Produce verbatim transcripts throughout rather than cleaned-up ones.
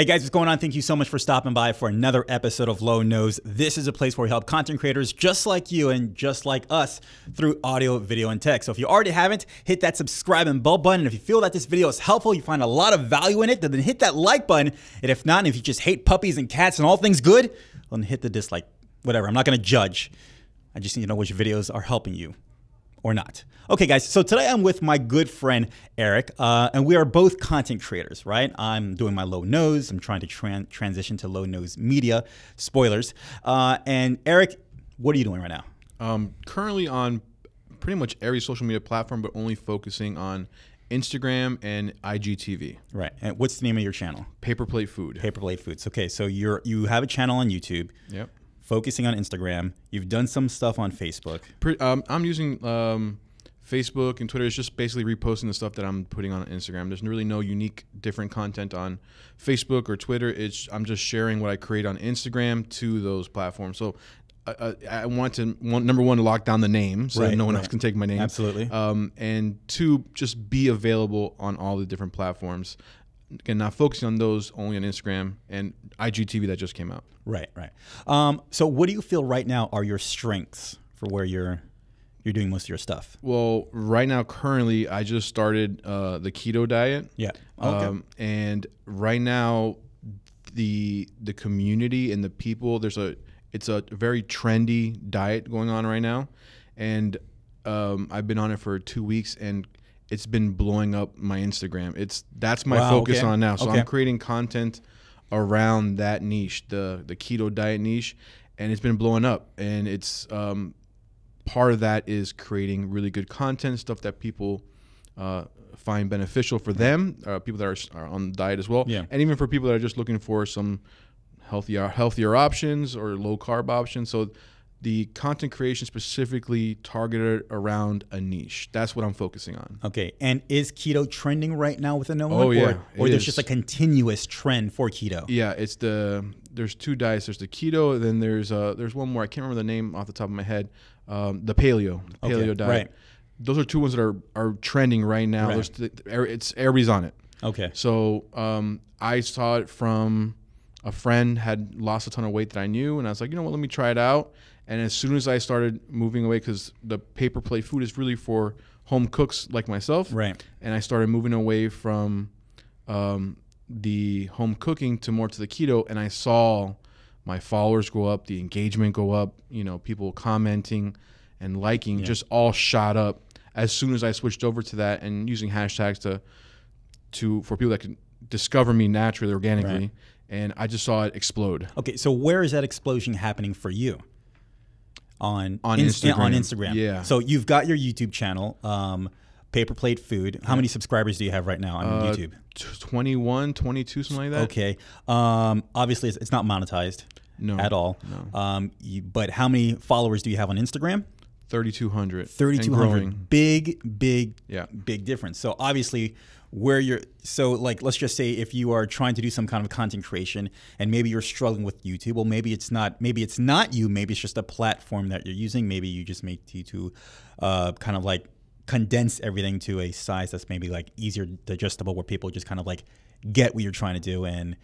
Hey guys, what's going on? Thank you so much for stopping by for another episode of Lo Knows. This is a place where we help content creators just like you and just like us through audio, video, and tech. So if you already haven't, hit that subscribe and bell button. And if you feel that this video is helpful, you find a lot of value in it, then hit that like button. And if not, and if you just hate puppies and cats and all things good, then hit the dislike. Whatever, I'm not gonna judge. I just need to know which videos are helping you or not. Okay guys, so today I'm with my good friend Eric, uh, and we are both content creators, right? I'm doing my Lo Knows, I'm trying to tran transition to Lo Knows Media, spoilers. Uh, and Eric, what are you doing right now? Um, currently on pretty much every social media platform, but only focusing on Instagram and I G T V. Right, and what's the name of your channel? Paper Plate Food. Paper Plate Foods, okay, so you're, you have a channel on YouTube. Yep. Focusing on Instagram. You've done some stuff on Facebook. Um, I'm using um, Facebook and Twitter. It's just basically reposting the stuff that I'm putting on Instagram. There's really no unique, different content on Facebook or Twitter. It's I'm just sharing what I create on Instagram to those platforms. So uh, I want to, want, number one, to lock down the name so right, that no one right. else can take my name. Absolutely. Um, and two, just be available on all the different platforms. Again, not focusing on those, only on Instagram and I G T V that just came out. Right, right. Um, so what do you feel right now are your strengths for where you're you're doing most of your stuff? Well, right now, currently, I just started uh, the keto diet. Yeah. Okay. Um, and right now, the the community and the people, there's a it's a very trendy diet going on right now, and um, I've been on it for two weeks and it's been blowing up my Instagram. It's that's my wow, focus okay. on now. So okay. I'm creating content around that niche, the the keto diet niche, and it's been blowing up. And it's um, part of that is creating really good content, stuff that people uh, find beneficial for them, uh, people that are, are on the diet as well, yeah. and even for people that are just looking for some healthier healthier options or low carb options. So the content creation specifically targeted around a niche. That's what I'm focusing on. Okay, and is keto trending right now with no one? Oh yeah, or, or there's is. just a continuous trend for keto? Yeah, it's the, there's two diets. There's the keto, and then there's uh, there's one more. I can't remember the name off the top of my head. Um, the paleo, the paleo okay, diet. Right. Those are two ones that are, are trending right now. Right. There's, it's everybody's on it. Okay. So um, I saw it from a friend had lost a ton of weight that I knew, and I was like, you know what, let me try it out. And as soon as I started moving away, because the Paper Plate Food is really for home cooks like myself. Right. And I started moving away from um, the home cooking to more to the keto. And I saw my followers go up, the engagement go up, you know, people commenting and liking yeah. just all shot up as soon as I switched over to that and using hashtags to, to for people that could discover me naturally, organically. Right. And I just saw it explode. Okay, so where is that explosion happening for you? On, on Instagram. On Instagram. Yeah. So you've got your YouTube channel, um, Paper Plate Food. How yeah. many subscribers do you have right now on uh, YouTube? twenty-one, twenty-two, something like that. Okay. Um, obviously, it's, it's not monetized no, at all. No. Um, you, but how many followers do you have on Instagram? thirty-two hundred. thirty-two hundred. Big, big, yeah. big difference. So obviously, where you're, so like, let's just say if you are trying to do some kind of content creation and maybe you're struggling with YouTube, well, maybe it's not, maybe it's not you, maybe it's just a platform that you're using. Maybe you just make YouTube uh, kind of like condense everything to a size that's maybe like easier digestible where people just kind of like get what you're trying to do and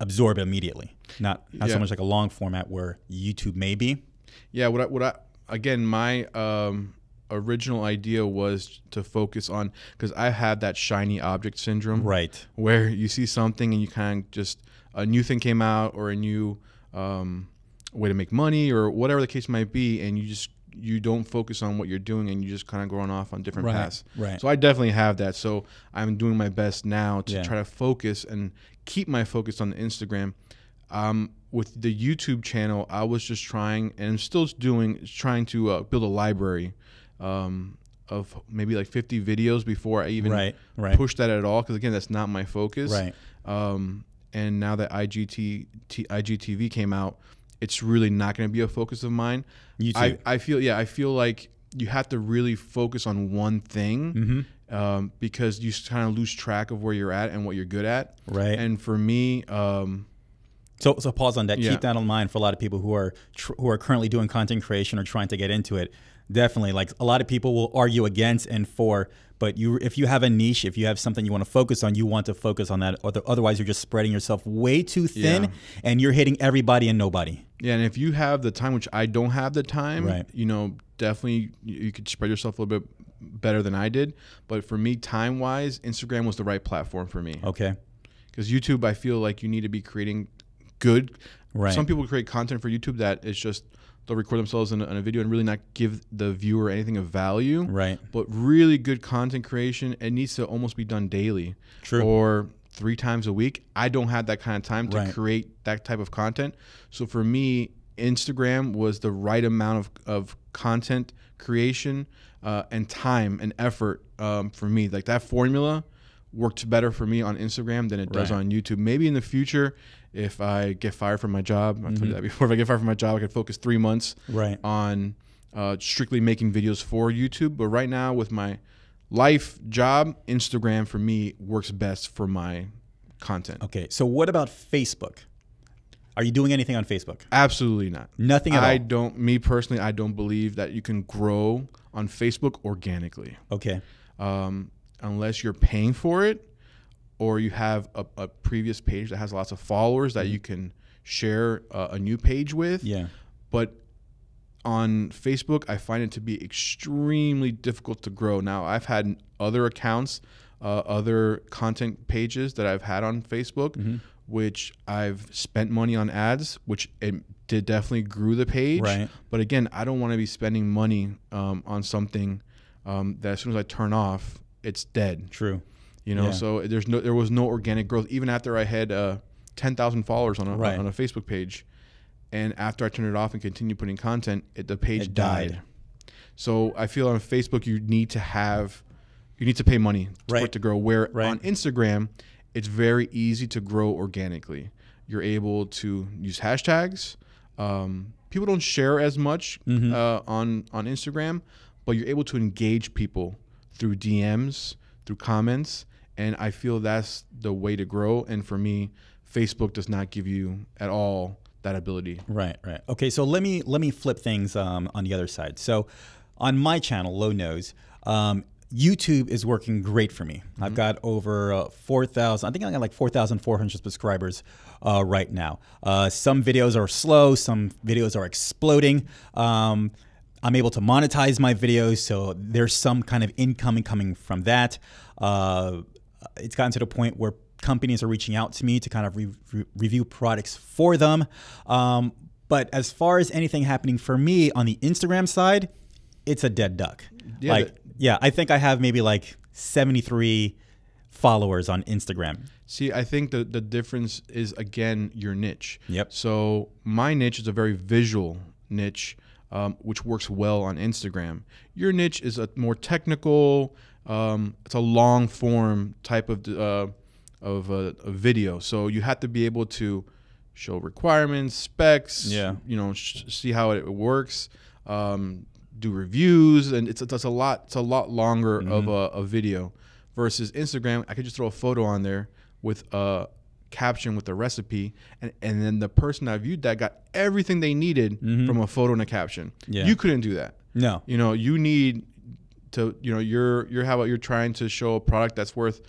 absorb it immediately. Not, not yeah. so much like a long format where YouTube may be. Yeah, what I, what I, again, my, um, original idea was to focus on, because I had that shiny object syndrome, right? Where you see something and you kind of just, a new thing came out or a new um, way to make money or whatever the case might be, and you just, you don't focus on what you're doing and you just kind of going off on different right. paths. Right. So I definitely have that. So I'm doing my best now to yeah. try to focus and keep my focus on the Instagram. Um, with the YouTube channel, I was just trying, and I'm still doing, trying to uh, build a library Um, of maybe like fifty videos before I even right, right. push that at all, because again, that's not my focus. Right. Um, and now that I G T V came out, it's really not going to be a focus of mine. You too. I, I feel yeah, I feel like you have to really focus on one thing mm-hmm. um, because you kind of lose track of where you're at and what you're good at. Right. And for me. Um, So, so pause on that. Yeah. Keep that in mind for a lot of people who are tr who are currently doing content creation or trying to get into it. Definitely. Like a lot of people will argue against and for, but you, if you have a niche, if you have something you want to focus on, you want to focus on that. Otherwise, you're just spreading yourself way too thin, yeah. and you're hitting everybody and nobody. Yeah. And if you have the time, which I don't have the time, right. you know, definitely you could spread yourself a little bit better than I did. But for me, time wise, Instagram was the right platform for me. Okay. Because YouTube, I feel like you need to be creating good. Right. Some people create content for YouTube that is just, they'll record themselves in a, in a video and really not give the viewer anything of value. Right. But really good content creation, it needs to almost be done daily. True. Or three times a week. I don't have that kind of time to right. create that type of content. So for me, Instagram was the right amount of, of content creation uh, and time and effort um, for me. Like that formula worked better for me on Instagram than it does right. on YouTube. Maybe in the future, if I get fired from my job, I've mm-hmm. told you that before, if I get fired from my job, I could focus three months right. on uh, strictly making videos for YouTube. But right now with my life job, Instagram for me works best for my content. Okay, so what about Facebook? Are you doing anything on Facebook? Absolutely not. Nothing at I all? I don't, me personally, I don't believe that you can grow on Facebook organically. Okay. Um, unless you're paying for it, or you have a, a previous page that has lots of followers that you can share a, a new page with. Yeah. But on Facebook, I find it to be extremely difficult to grow. Now, I've had other accounts, uh, other content pages that I've had on Facebook, mm-hmm. which I've spent money on ads, which it did definitely grew the page. Right. But again, I don't want to be spending money um, on something um, that as soon as I turn off, it's dead. True. You know, yeah. so there's no, there was no organic growth even after I had uh, ten thousand followers on a, right. on a Facebook page, and after I turned it off and continued putting content, it, the page it died. died. So I feel on Facebook you need to have, you need to pay money to, right. for it to grow. Where right. on Instagram, it's very easy to grow organically. You're able to use hashtags. Um, people don't share as much mm-hmm. uh, on on Instagram, but you're able to engage people through D Ms, through comments. And I feel that's the way to grow. And for me, Facebook does not give you at all that ability. Right, right. Okay, so let me let me flip things um, on the other side. So on my channel, Lo Knows, um, YouTube is working great for me. Mm-hmm. I've got over uh, four thousand, I think I got like four thousand four hundred subscribers uh, right now. Uh, some videos are slow, some videos are exploding. Um, I'm able to monetize my videos, so there's some kind of income coming from that. Uh, it's gotten to the point where companies are reaching out to me to kind of re re review products for them. Um, but as far as anything happening for me on the Instagram side, it's a dead duck. Yeah, like, yeah, I think I have maybe like seventy-three followers on Instagram. See, I think the, the difference is, again, your niche. Yep. So my niche is a very visual niche. Um, which works well on Instagram. Your niche is a more technical, um, it's a long form type of uh, of a, a video. So you have to be able to show requirements, specs, yeah. you know, sh see how it works, um, do reviews, and it's it's a lot it's a lot longer mm-hmm. of a, a video versus Instagram. I could just throw a photo on there with a caption with the recipe, and and then the person that viewed that got everything they needed mm-hmm. from a photo and a caption. Yeah. You couldn't do that. No. You know, you need to, you know, you're you're how about you're trying to show a product that's worth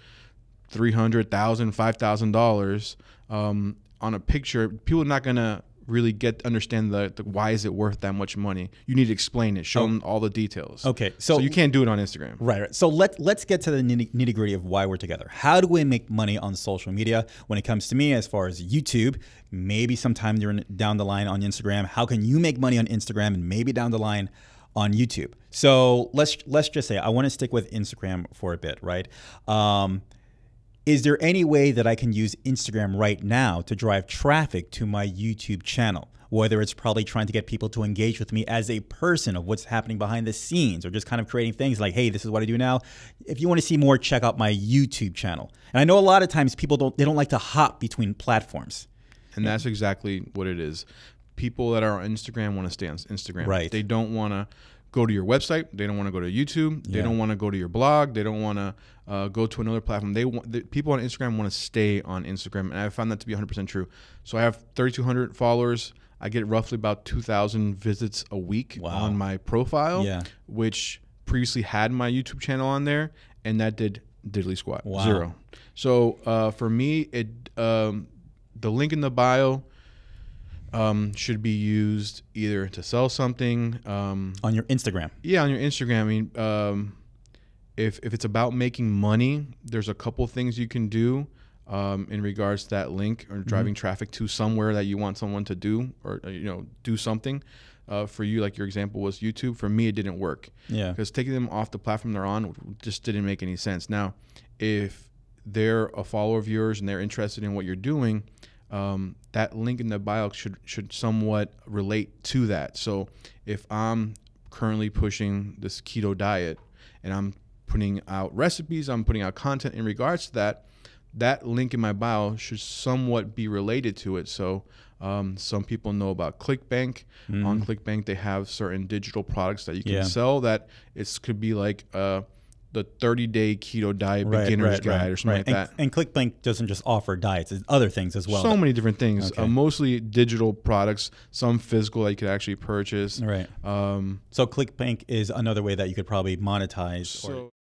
three hundred thousand dollars, five thousand dollars um, on a picture. People are not gonna really get understand the, the why is it worth that much money. You need to explain it, show oh. them all the details. Okay, so, so you can't do it on Instagram. Right, right. So let, let's get to the nitty gritty of why we're together. How do we make money on social media when it comes to me as far as YouTube, maybe sometime down the line on Instagram? How can you make money on Instagram and maybe down the line on YouTube? So let's, let's just say I wanna stick with Instagram for a bit, right? Um, Is there any way that I can use Instagram right now to drive traffic to my YouTube channel? Whether it's probably trying to get people to engage with me as a person of what's happening behind the scenes, or just kind of creating things like, hey, this is what I do now. If you want to see more, check out my YouTube channel. And I know a lot of times people don't, they don't like to hop between platforms. And that's exactly what it is. People that are on Instagram want to stay on Instagram. Right. They don't want to go to your website. They don't want to go to YouTube. They yeah. don't want to go to your blog. They don't want to uh, go to another platform. They want the, people on Instagram want to stay on Instagram, and I found that to be one hundred percent true. So I have thirty-two hundred followers. I get roughly about two thousand visits a week wow. on my profile, yeah. which previously had my YouTube channel on there, and that did diddly squat, wow. zero. So uh, for me, it um, the link in the bio um, should be used either to sell something. Um, on your Instagram. Yeah, on your Instagram. I mean, um, if, if it's about making money, there's a couple things you can do. Um, in regards to that link or driving mm-hmm. traffic to somewhere that you want someone to do or, you know, do something uh, for you. Like your example was YouTube. For me, it didn't work. Yeah. Because taking them off the platform they're on just didn't make any sense. Now, if they're a follower of yours and they're interested in what you're doing, um, that link in the bio should, should somewhat relate to that. So if I'm currently pushing this keto diet and I'm putting out recipes, I'm putting out content in regards to that, that link in my bio should somewhat be related to it. So um, some people know about ClickBank. Mm. On ClickBank, they have certain digital products that you can yeah. sell that it could be like uh, the thirty day keto diet right, beginner's right, guide right, or something right. like and, that. And ClickBank doesn't just offer diets, it's other things as well. So many different things, okay. uh, mostly digital products, some physical that you could actually purchase. Right. Um, so ClickBank is another way that you could probably monetize. So or